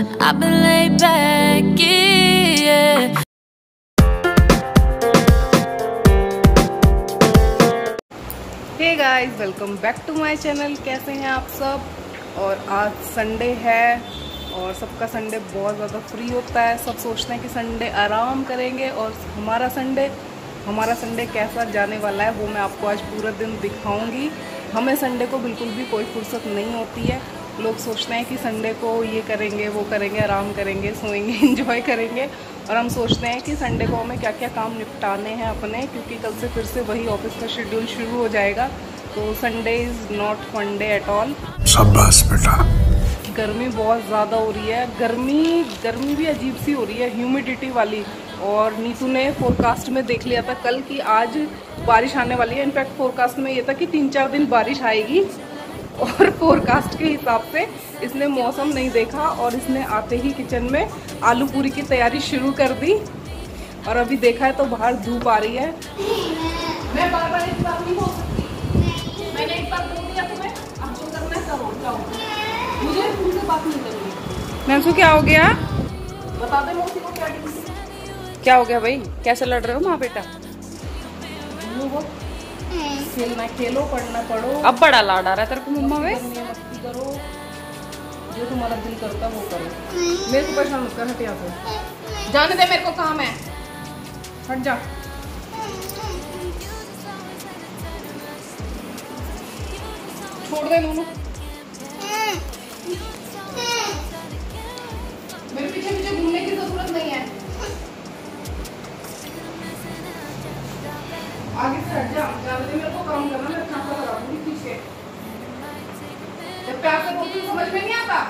I've been laid back, yeah. Hey guys, welcome back to my channel. कैसे हैं आप सब? और आज संडे है और सबका संडे बहुत ज़्यादा फ्री होता है. सब सोचते हैं कि संडे आराम करेंगे और हमारा संडे कैसा जाने वाला है वो मैं आपको आज पूरा दिन दिखाऊंगी. हमें संडे को बिल्कुल भी कोई फुर्सत नहीं होती है. लोग सोचते हैं कि संडे को ये करेंगे, वो करेंगे, आराम करेंगे, सोएंगे, एंजॉय करेंगे. और हम सोचते हैं कि संडे को हमें क्या क्या काम निपटाने हैं अपने, क्योंकि कल से फिर से वही ऑफिस का शेड्यूल शुरू हो जाएगा. तो Sunday is not fun day at all. शाबाश बेटा. गर्मी बहुत ज़्यादा हो रही है. गर्मी भी अजीब सी हो रही है, ह्यूमिडिटी वाली. और नीतू ने फोरकास्ट में देख लिया था कल कि आज बारिश आने वाली है. इनफैक्ट फोरकास्ट में ये था कि 3-4 दिन बारिश आएगी और फोरकास्ट के हिसाब से इसने मौसम नहीं देखा और इसने आते ही किचन में आलू पूरी की तैयारी शुरू कर दी. और अभी देखा है तो बाहर धूप आ रही है. मैं बार-बार इस बात नहीं हो सकती. मैंने एक बार बोल दिया तुम्हें, अब जो करना है करो, जाओ. मुझे तुमसे बात नहीं करनी. ननसू क्या हो गया बता दे. मौसी को क्या हो गया भाई? कैसे लड़ रहे हो माँ बेटा? खेलना खेलो, पढ़ना पढ़ो. अब बड़ा लाड आ रहा है तेरे को मम्मा में. मस्ती करो, जो तुम्हारा दिल करता वो करो. मेरे को परेशान मत कर. हट यहाँ से, जाने दे, मेरे को काम है. हट जा. छोड़ दे नूनू. मेरे पीछे पीछे घूमने की जरूरत नहीं है. आगे से हट जा. जानते मेरे को काम करना. मैं खाना लगा दूंगी पीछे. जब प्यार से बोलती हूँ समझ में नहीं आता.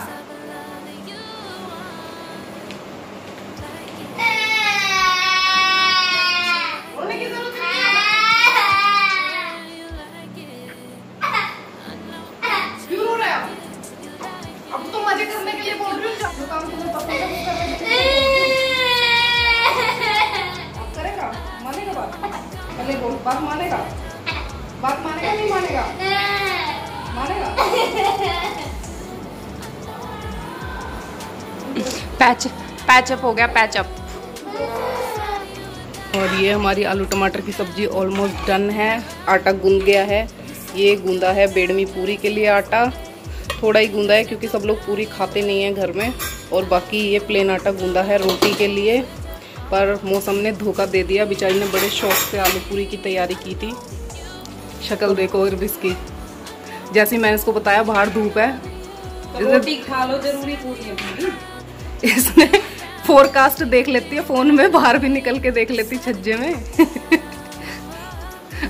पैचअप हो गया, पैचअप. और ये हमारी आलू टमाटर की सब्जी ऑलमोस्ट डन है. आटा गूंद गया है. ये गूंदा है बेड़मी पूरी के लिए. आटा थोड़ा ही गूंदा है क्योंकि सब लोग पूरी खाते नहीं हैं घर में. और बाकी ये प्लेन आटा गूंदा है रोटी के लिए. पर मौसम ने धोखा दे दिया. बेचारी ने बड़े शौक से आलू पूरी की तैयारी की थी. शक्ल देखो और इसकी. जैसे मैंने इसको बताया बाहर धूप है. रोटी खा लो, जरूरी पूरी है पूरी. इसने फोरकास्ट देख लेती है फोन में, बाहर भी निकल के देख लेती छज्जे में.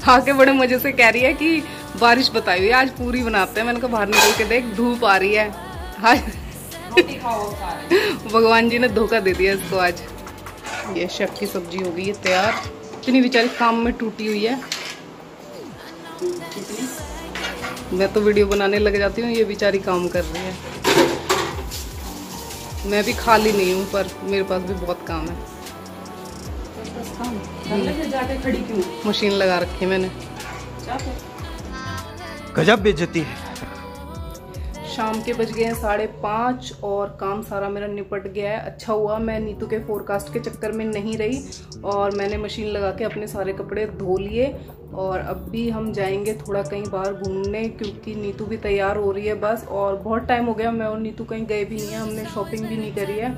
आके बड़े मजे से कह रही है कि बारिश बताई हुई है आज पूरी बनाते हैं. मैंने कहा बाहर निकल के देख, धूप आ रही है. हाँ भगवान जी ने धोखा दे दिया इसको आज. ये शेफ की सब्जी हो गई है तैयार. इतनी बेचारी काम में टूटी हुई है. मैं तो वीडियो बनाने लग जाती हूँ, ये बेचारी काम कर रही है. मैं भी खाली नहीं हूँ पर मेरे पास भी बहुत काम है. तो जाके खड़ी क्यों? मशीन लगा रखी है मैंने. गजब बेइज्जती है. शाम के बज गए हैं 5:30 और काम सारा मेरा निपट गया है. अच्छा हुआ मैं नीतू के फोरकास्ट के चक्कर में नहीं रही और मैंने मशीन लगा के अपने सारे कपड़े धो लिए. और अब भी हम जाएंगे थोड़ा कहीं बाहर घूमने क्योंकि नीतू भी तैयार हो रही है बस. और बहुत टाइम हो गया मैं और नीतू कहीं गए भी नहीं है. हमने शॉपिंग भी नहीं करी है.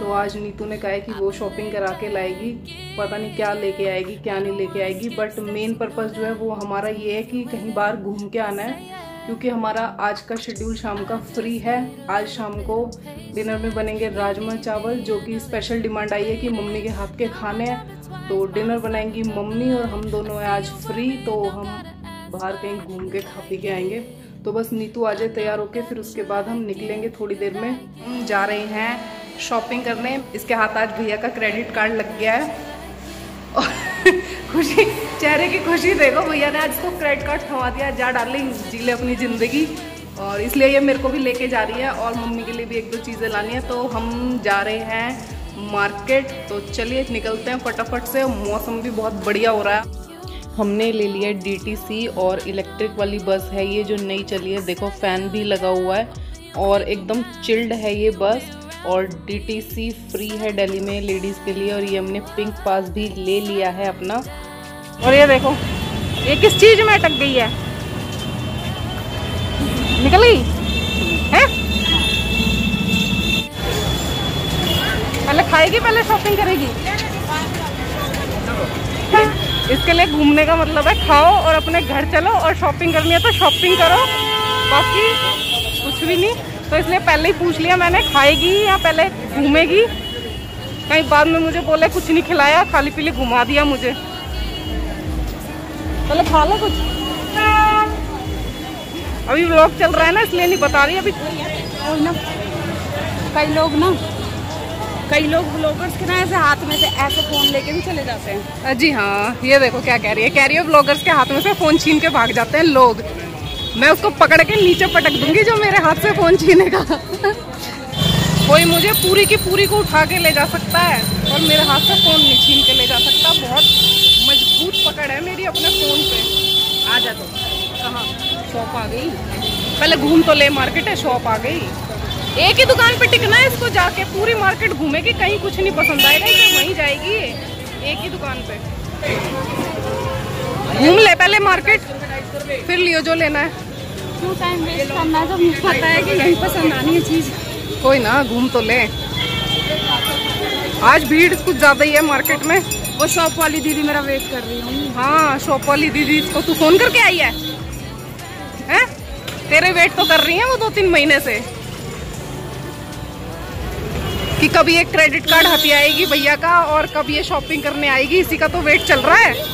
तो आज नीतू ने कहा है कि वो शॉपिंग करा के लाएगी. पता नहीं क्या लेके आएगी क्या नहीं लेके आएगी. बट मेन पर्पज़ जो है वो हमारा ये है कि कहीं बाहर घूम के आना है क्योंकि हमारा आज का शेड्यूल शाम का फ्री है. आज शाम को डिनर में बनेंगे राजमा चावल जो कि स्पेशल डिमांड आई है कि मम्मी के हाथ के खाने हैं. तो डिनर बनाएंगी मम्मी और हम दोनों हैं आज फ्री. तो हम बाहर कहीं घूम के खा पी के आएंगे. तो बस नीतू आ जाए तैयार होके, फिर उसके बाद हम निकलेंगे. थोड़ी देर में हम जा रहे हैं शॉपिंग करने. इसके हाथ आज भैया का क्रेडिट कार्ड लग गया है. खुशी, चेहरे की खुशी देखो. भैया ने आज इसको क्रेडिट कार्ड थमा दिया. जा डार्लिंग, जी ले अपनी ज़िंदगी. और इसलिए ये मेरे को भी लेके जा रही है और मम्मी के लिए भी 1-2 चीज़ें लानी है. तो हम जा रहे हैं मार्केट. तो चलिए निकलते हैं फटाफट से. मौसम भी बहुत बढ़िया हो रहा है. हमने ले लिया है DTC और इलेक्ट्रिक वाली बस है ये जो नई चली है. देखो फैन भी लगा हुआ है और एकदम चिल्ड है ये बस. और DTC फ्री है दिल्ली में लेडीज़ के लिए। और ये हमने पिंक पास भी ले लिया है अपना। और ये देखो, ये किस चीज़ में अटक गई है, निकल गई है? पहले खाएगी, पहले शॉपिंग करेगी। इसके लिए घूमने का मतलब है खाओ और अपने घर चलो, और शॉपिंग करनी है तो शॉपिंग करो, बाकी कुछ भी नहीं। तो इसलिए पहले ही पूछ लिया मैंने, खाएगी या पहले घूमेगी। कहीं बाद में मुझे बोले कुछ नहीं खिलाया, खाली पीली घुमा दिया मुझे। पहले खा लो कुछ। अभी व्लॉग चल रहा है ना, इसलिए नहीं बता रही अभी। और ना कई लोग ब्लॉगर्स के ना ऐसे हाथ में से ऐसे फ़ोन लेके भी चले जाते हैं। जी हाँ, ये देखो क्या कह रही है, कह रही है ब्लॉगर्स के हाथ में से फ़ोन छीन के भाग जाते हैं लोग। मैं उसको पकड़ के नीचे पटक दूंगी जो मेरे हाथ से फ़ोन छीनेगा। कोई मुझे पूरी की पूरी को उठा के ले जा सकता है, और मेरे हाथ से फ़ोन नहीं छीन के ले जा सकता। बहुत मजबूत पकड़ है मेरी अपने फ़ोन पे। आ जा तो, कहाँ शॉप आ गई, पहले घूम तो ले, मार्केट है, शॉप आ गई। एक ही दुकान पे टिकना है इसको, जाके पूरी मार्केट घूमेगी, कहीं कुछ नहीं पसंद आएगा इसे, वहीं जाएगी एक ही दुकान पे। घूम ले पहले मार्केट, फिर लियो जो लेना है। क्यों टाइम वेस्ट करना है, जब पता है कि नहीं पसंद आनी है चीज़। कोई ना, घूम तो ले। आज भीड़ कुछ ज़्यादा ही है मार्केट में। वो शॉप वाली दीदी मेरा वेट कर रही हूँ। हाँ, शॉप वाली दीदी को तू फ़ोन करके आई है, हैं? तेरे वेट तो कर रही है वो 2-3 महीने से, कि कब ये क्रेडिट कार्ड हथियाएगी भैया का, और कब ये शॉपिंग करने आएगी, इसी का तो वेट चल रहा है।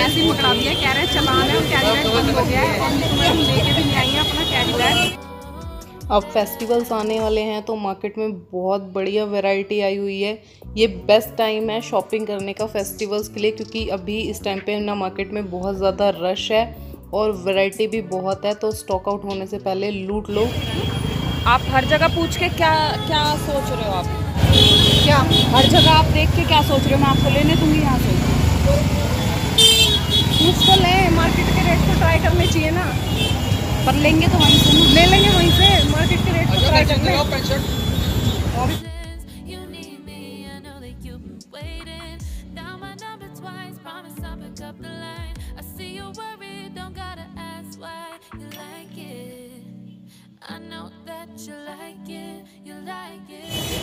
ऐसे ही पकड़ा दिया, कह रहे हैं चलान है, और कैरी बैग बंद हो गया है, लेके भी नहीं आई है अपना कैरी बैग। अब फेस्टिवल्स आने वाले हैं तो मार्केट में बहुत बढ़िया वैरायटी आई हुई है। ये बेस्ट टाइम है शॉपिंग करने का फेस्टिवल्स के लिए, क्योंकि अभी इस टाइम पे ना मार्केट में बहुत ज़्यादा रश है और वैरायटी भी बहुत है। तो स्टॉक आउट होने से पहले लूट लो। आप हर जगह पूछ के क्या सोच रहे हो आप, क्या हर जगह आप देख के क्या सोच रहे हो मैं आपको लेने दूँगी? यहाँ से कुछ तो ले, मार्केट के रेट को ट्राई करने चाहिए ना। पर लेंगे तो वहीं से ले लेंगे, वहीं से मार्केट के रेट को ट्राई करने।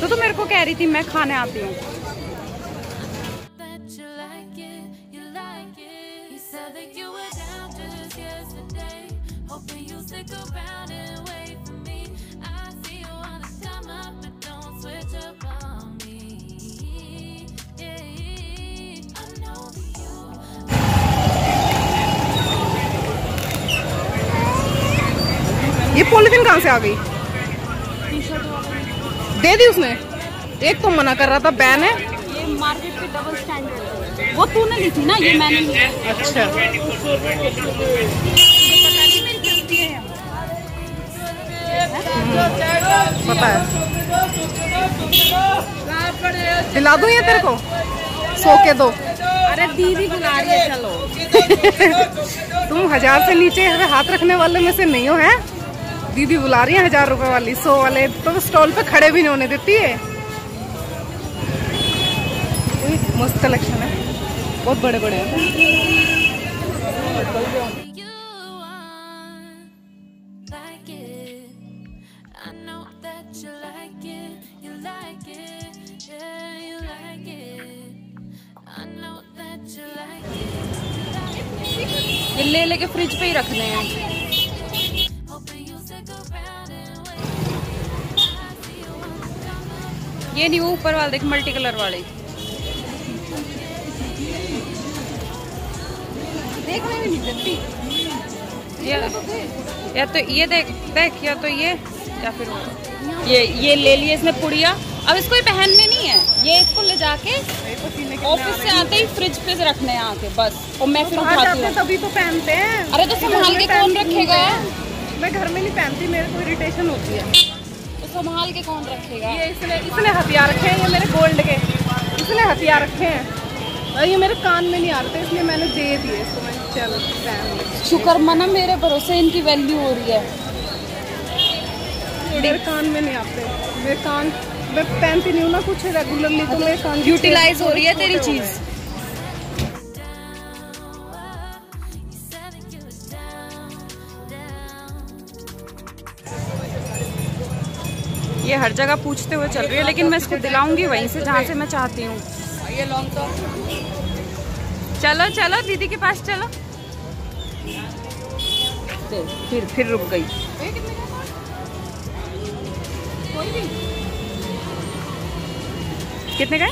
तो मेरे को कह रही थी मैं खाने आती हूँ। ये पॉलिथीन कहाँ से आ गई? दे दी उसने। एक तो मना कर रहा था, बैन है ये मार्केट के, डबल स्टैंडर्ड है। वो तूने ली थी ना, ये मैंने ली। अच्छा, पता है। दिला दूँ ये तेरे को, 100 के 2। अरे दीदी बुला रही है, चलो। तुम 1000 से नीचे हाथ रखने वाले में से नहीं हो, है? दीदी बुला रही है 1000 रुपए वाली, 100 वाले तो स्टॉल पे खड़े भी नहीं होने देती है। मस्त कलेक्शन है, बहुत बड़े बड़े हैं। ये ले लेके फ्रिज पे ही रखने हैं। ये नहीं, वो ऊपर वाले देख, मल्टी कलर वाले। देखने भी नहीं देती। या तो ये देख, या तो ये, या फिर ये ले लिए। इसमें पुड़िया अब इसको ये पहनने नहीं है, ये इसको ले जाके ऑफिस से आते ही फ्रिज पे रखने हैं आके बस। और मैं फिर उठाती हूँ तभी तो पहनते हैं। अरे तो संभाल के कौन रखेगा? मैं घर में नहीं पहनती, मेरे को इरिटेशन होती है। तो संभाल के कौन रखेगा? ये इसने हथियार रखे हैं, ये मेरे गोल्ड के इसने हथियार रखे हैं और ये मेरे कान में नहीं आ रहे थे इसलिए मैंने दे दिए इसको। मैं चलो शुक्र मना मेरे भरोसे इनकी वैल्यू हो रही है। मेरे कान में नहीं आते, मेरे कान मैं पहनती नहीं हूँ ना कुछ रेगुलरली तो मेरे कान यूटिलाइज हो रही है तेरी चीज़। ये हर जगह पूछते हुए चल रही है लेकिन मैं इसको दिलाऊंगी वहीं से जहाँ से मैं चाहती हूँ। चलो चलो दीदी के पास चलो। फिर रुक गई। कितने का?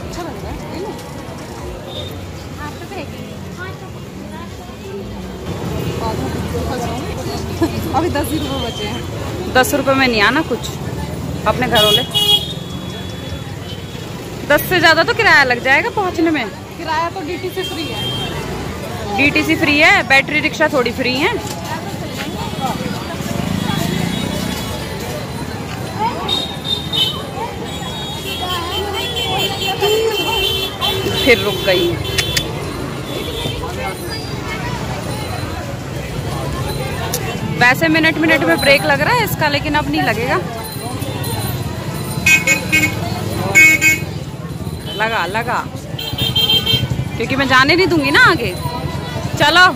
अच्छा बन गया। अभी 10 रुपये बचे हैं। 10 रुपये में नहीं आना कुछ अपने घर वाले। 10 से ज़्यादा तो किराया लग जाएगा पहुंचने में। किराया तो डीटीसी फ्री है। डीटीसी फ्री है, बैटरी रिक्शा थोड़ी फ्री है। फिर रुक गई। वैसे मिनट मिनट में ब्रेक लग रहा है इसका लेकिन अब नहीं लगेगा। लगा क्योंकि मैं जाने नहीं दूंगी ना आगे। चलो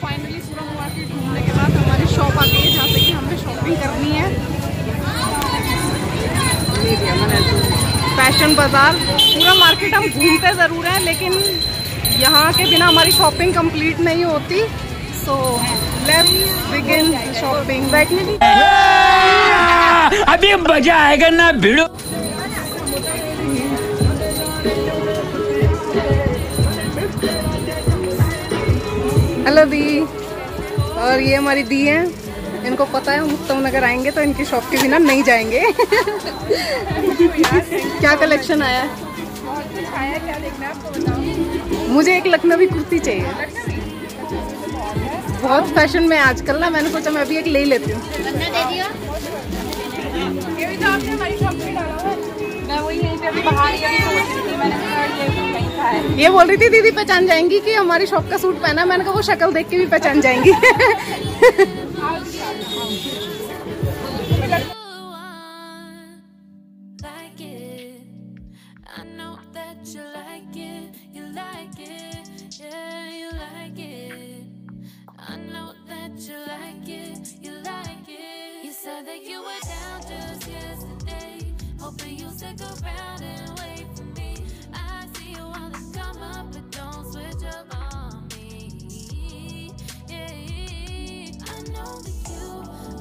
फाइनली पूरा मार्केट घूमने के बाद हमारी शॉप आ गई है जहाँ से कि हमें शॉपिंग करनी है। फैशन बाजार पूरा मार्केट हम घूमते ज़रूर हैं लेकिन यहाँ के बिना हमारी शॉपिंग कंप्लीट नहीं होती। So let's begin shopping. अभी मजा आएगा ना भिड़ो। हेलो दी और ये हमारी दी है। इनको पता है हम उत्तम नगर आएंगे तो इनकी शॉप के बिना नहीं जाएंगे। क्या कलेक्शन आया? बहुत कुछ आया, क्या देखना है आपको बताओ। मुझे एक लखनवी कुर्ती चाहिए, बहुत फैशन में आजकल ना। मैंने सोचा मैं अभी एक ले ही लेती हूँ। ये बोल रही थी दीदी पहचान जाएंगी कि हमारी शॉप का सूट पहना। मैंने कहा वो शक्ल देख के भी पहचान जाएंगी। I know that you like it, you like it. You said that you were down just yesterday, hoping you'll stick around and wait for me. I see you on the come up, but don't switch up on me. Yeah, I know that you,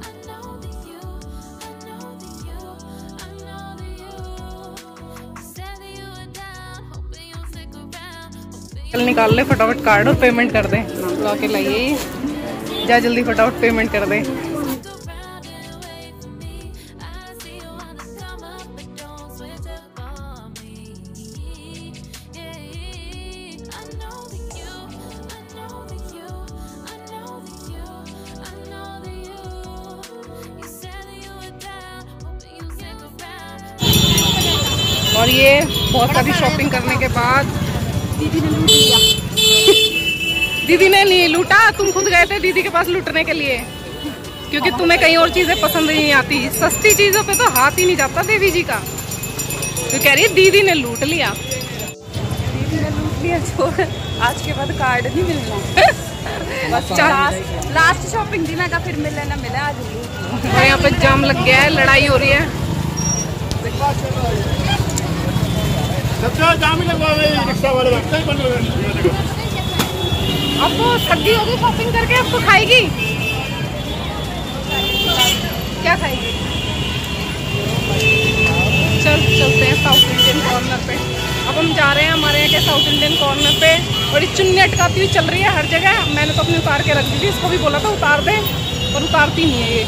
I know that you, I know that you, I know that you. You said that you were down, hoping you'll stick around. चल निकाल ले फटाफट card और payment कर दे। ला के लाइए जा जल्दी फटाफट पेमेंट कर दे। और ये बहुत सारी शॉपिंग करने के बाद दीदी ने नहीं लूटा। तुम खुद गए थे दीदी के पास लूटने के लिए क्योंकि तुम्हें कहीं और चीजें पसंद नहीं आती। सस्ती चीजों पे तो हाथ ही नहीं जाता देवी जी का। तो कह रही है दीदी ने लूट लिया, दीदी ने लूट लिया। छोड़ आज के बाद कार्ड नहीं मिलना। लास्ट शॉपिंग दिन का फिर मिले ना मिले आज। और यहाँ पे जाम लग गया है, लड़ाई हो रही है। अब तो सब्जी होगी शॉपिंग करके। अब तो खाएगी क्या? खाएगी चल चलते हैं साउथ इंडियन कॉर्नर पे। अब हम जा रहे हैं हमारे यहाँ के साउथ इंडियन कॉर्नर पे। और ये चुन्नी अटकाती हुई चल रही है हर जगह। मैंने तो अपनी उतार के रख दी थी, इसको भी बोला था उतार दे पर उतारती नहीं है ये।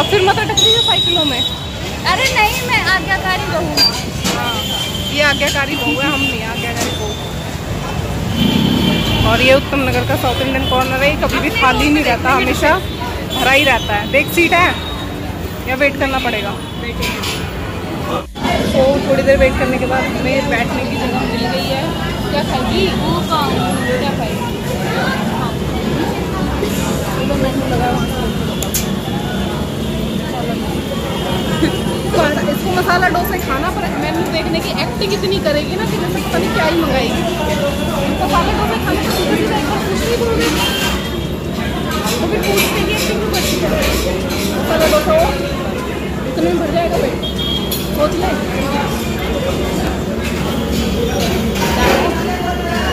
अब फिर मत टकरी साइकिलों में। अरे नहीं, मैं आज्ञाकारी बहू। हाँ, ये आज्ञाकारी बहू है, हम नहीं आज्ञाकारी बहू। और ये उत्तम नगर का साउथ इंडियन कॉर्नर है, कभी भी खाली नहीं रहता, हमेशा भरा ही रहता है। देख सीट है या वेट करना पड़ेगा? तो थोड़ी देर वेट करने के बाद हमें बैठने की जगह मिल गई है। क्या खाएगी? क्या खाएगी? इसको मसाला डोसा खाना, पर मेन्यू देखने की एक्टिंग इतनी करेगी ना कि जैसे पता नहीं क्या ही मंगाएगी। मसाला डोसा खाने मसाला डोसा हो इतने में भर जाएगा भाई, सोच ले।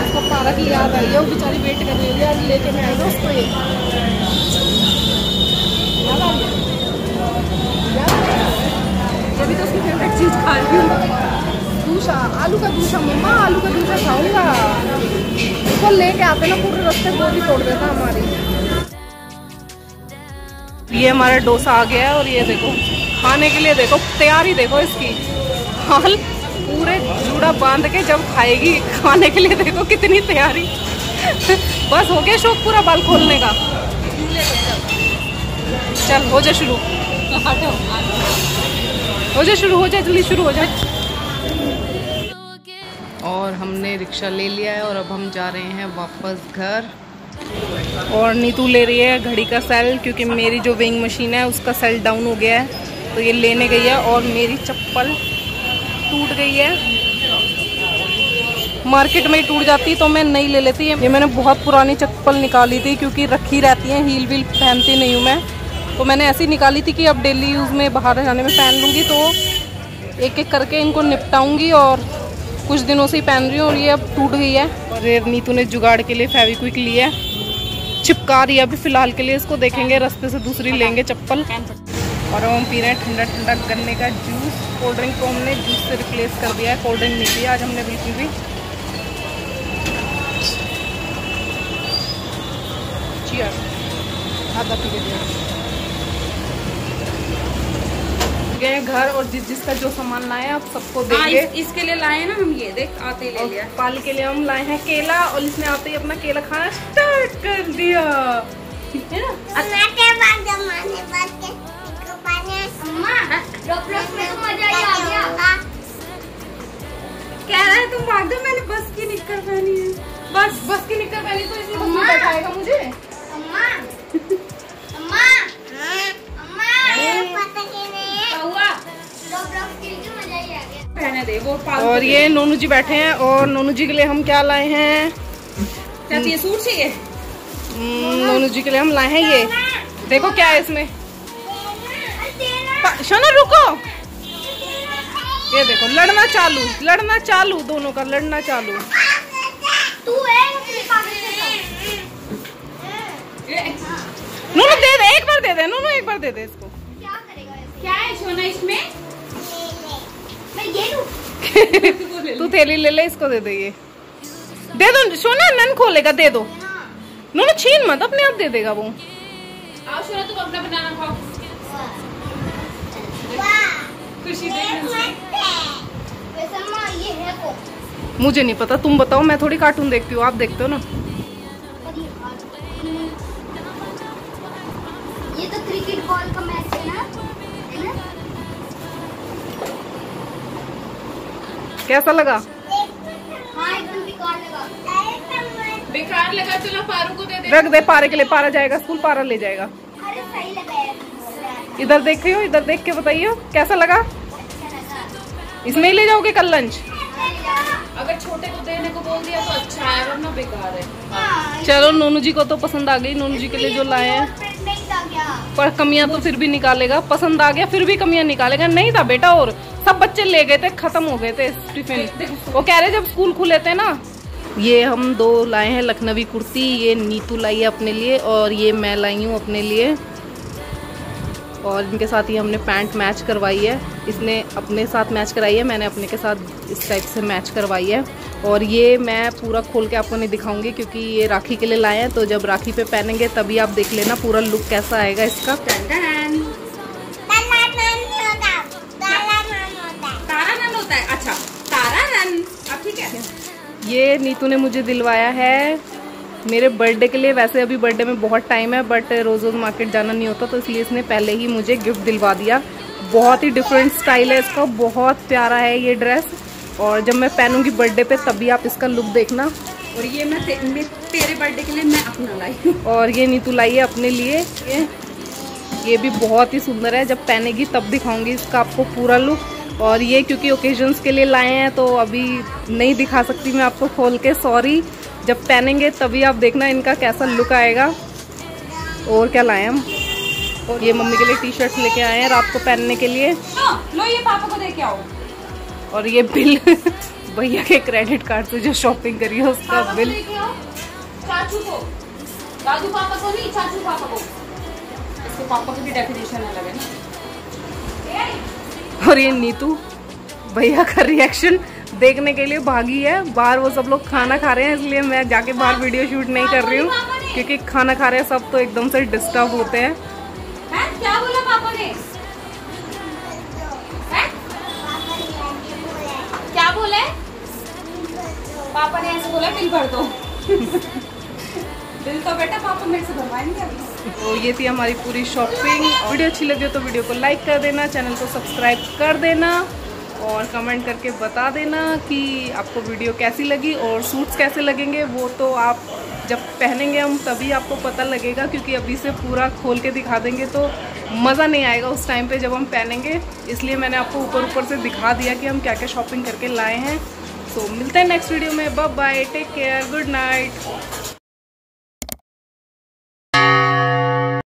उसको पारा की याद आई है, वो बेचारी वेट कर रही है, आज लेके मैं आई हूँ उसको। ये अभी तो उसकी फेवरेट चीज़ खा रही हूँ, दूषा, आलू का दूषा। मम्मा आलू का दूषा खाऊंगा। उसको लेके आते ना पूरे रास्ते वो भी तोड़ देता हमारी। ये हमारा डोसा आ गया है और ये देखो खाने के लिए, देखो तैयारी, देखो इसकी हाल, पूरे जूड़ा बांध के जब खाएगी खाने के लिए, देखो कितनी तैयारी। बस हो गया शौक पूरा बाल खोलने का। चल हो जा शुरू, हो जा शुरू, हो जा जल्दी शुरू हो जा। और हमने रिक्शा ले लिया है और अब हम जा रहे हैं वापस घर। और नीतू ले रही है घड़ी का सेल, क्योंकि मेरी जो वेइंग मशीन है उसका सेल डाउन हो गया है, तो ये लेने गई है। और मेरी चप्पल टूट गई है, मार्केट में ही टूट जाती तो मैं नहीं ले लेती। ये मैंने बहुत पुरानी चप्पल निकाली थी, क्योंकि रखी रहती है, हील व्हील पहनती नहीं हूँ मैं, तो मैंने ऐसी निकाली थी कि अब डेली यूज़ में बाहर जाने में पहन लूँगी। तो एक एक करके इनको निपटाऊँगी, और कुछ दिनों से ही पहन रही हूँ और ये अब टूट गई है। और ये नीतू ने जुगाड़ के लिए फेविक्विक लिया है, चिपका रही है अभी फ़िलहाल के लिए इसको। देखेंगे रास्ते से दूसरी लेंगे चप्पल। और हम पी रहे हैं ठंडा ठंडा गन्ने का जूस। कोल्ड ड्रिंक को हमने जूस से रिप्लेस कर दिया है, कोल्ड ड्रिंक नहीं पिया आज हमने बिल्कुल भी। चीयर आधा पी गए घर। और जिस जिसका जो सामान लाए आप सबको देंगे। इसके लिए लाए ना हम, ये देख आते ही ले लिया। पाल के लिए हम लाए हैं केला, और इसने आते ही अपना केला खाना स्टार्ट कर दिया, ठीक है ना। कह रहा है तुम भाग दो, मैंने बस की निक्कर पहनी है, बस की निक्कर पहनी तो इसलिए बस में बैठाएगा मुझे। अम्मा अम्मा अम्मा पता ही नहीं है हुआ की मजा ही आ गया, पहने दे वो। और ये नोनू जी बैठे हैं, और नोनू जी के लिए हम क्या लाए हैं? क्या ये सूट चाहिए? नोनू जी के लिए हम लाए हैं ये, देखो क्या है इसमें। शोना रुको, ये देखो लड़ना चालू दोनों का, लड़ना चालू। तू है नूनू दे दे, एक बार दे दे नूनू, एक बार दे दे इसको। क्या करेगा? क्या है शोना इसमें? मैं ये लूं। तू थैली ले ले, इसको दे दे, ये दे दो शोना, नन खोलेगा, दे दो नूनू, छीन मत, अपने आप दे देगा वो। आओ शोना तुम अपना बनाना खाओ। मुझे नहीं पता, तुम बताओ, मैं थोड़ी कार्टून देखती हूँ, आप देखते हो ना। ये तो क्रिकेट बॉल का मैच है ना, है ना? कैसा लगा? एकदम बेकार लगा। चलो पारू को दे दे, रख दे पारे के लिए, पारा जाएगा स्कूल, पारा ले जाएगा। अरे सही लगाया। इधर देख रही हो, इधर देख के बताइए कैसा लगा? अच्छा लगा। इसमें ही ले जाओगे कल लंच? अगर छोटे को देने को बोल दिया तो अच्छा है, वरना बेकार है। चलो नोनू जी को तो पसंद आ गई। नोनू जी के लिए जो लाए हैं, पर कमियां तो फिर भी निकालेगा, पसंद आ गया फिर भी कमियां निकालेगा। नहीं था बेटा, और सब बच्चे ले गए थे, खत्म हो गए थे टिफिन। वो कह रहे जब स्कूल खुले थे ना। ये हम दो लाए हैं लखनवी कुर्ती, ये नीतू लाई है अपने लिए, और ये मैं लाई हूँ अपने लिए। और इनके साथ ही हमने पैंट मैच करवाई है, इसने अपने साथ मैच कराई है, मैंने अपने के साथ इस टाइप से मैच करवाई है। और ये मैं पूरा खोल के आपको नहीं दिखाऊंगी, क्योंकि ये राखी के लिए लाए हैं, तो जब राखी पे पहनेंगे तभी आप देख लेना पूरा लुक कैसा आएगा इसका। ये नीतू ने मुझे दिलवाया है मेरे बर्थडे के लिए। वैसे अभी बर्थडे में बहुत टाइम है, बट रोज़ रोज़ मार्केट जाना नहीं होता, तो इसलिए इसने पहले ही मुझे गिफ्ट दिलवा दिया। बहुत ही डिफरेंट स्टाइल है इसका, बहुत प्यारा है ये ड्रेस, और जब मैं पहनूंगी बर्थडे पे तभी आप इसका लुक देखना। और ये मैं तेरे बर्थडे के लिए मैं अपना लाई, और ये नीतू लाई है अपने लिए। ये भी बहुत ही सुंदर है, जब पहनेगी तब दिखाऊंगी इसका आपको पूरा लुक। और ये क्योंकि ओकेजन्स के लिए लाए हैं तो अभी नहीं दिखा सकती मैं आपको खोल के, सॉरी। जब पहनेंगे तभी आप देखना इनका कैसा लुक आएगा। और क्या लाए हम, और ये मम्मी के लिए टी शर्ट लेके आए हैं रात को पहनने के लिए। लो ये पापा को दे के आओ। और ये बिल भैया के क्रेडिट कार्ड से जो शॉपिंग करी है उसका बिल। चाचू को, दादू पापा को नहीं, चाचू पापा को, इसके पापा की भी डेकोरेशन अलग है ना। और ये नीतू भैया का रिएक्शन देखने के लिए भागी है बाहर। वो सब लोग खाना खा रहे हैं इसलिए मैं जाके बाहर वीडियो शूट नहीं कर रही हूँ, क्योंकि खाना खा रहे हैं सब तो एकदम से डिस्टर्ब होते हैं। क्या बोला पापा ने? क्या बोला है? पापा ने ऐसे बोला बिल भर दो। बिल तो बेटा पापा मेरे से भरवाएंगे। तो ये थी हमारी पूरी शॉपिंग। वीडियो अच्छी लगी हो तो वीडियो को लाइक कर देना, चैनल को सब्सक्राइब कर देना, और कमेंट करके बता देना कि आपको वीडियो कैसी लगी। और सूट्स कैसे लगेंगे वो तो आप जब पहनेंगे हम तभी आपको पता लगेगा, क्योंकि अभी से पूरा खोल के दिखा देंगे तो मज़ा नहीं आएगा उस टाइम पे जब हम पहनेंगे। इसलिए मैंने आपको ऊपर ऊपर से दिखा दिया कि हम क्या क्या शॉपिंग करके लाए हैं। तो मिलते हैं नेक्स्ट वीडियो में। Bye bye, take care, good night.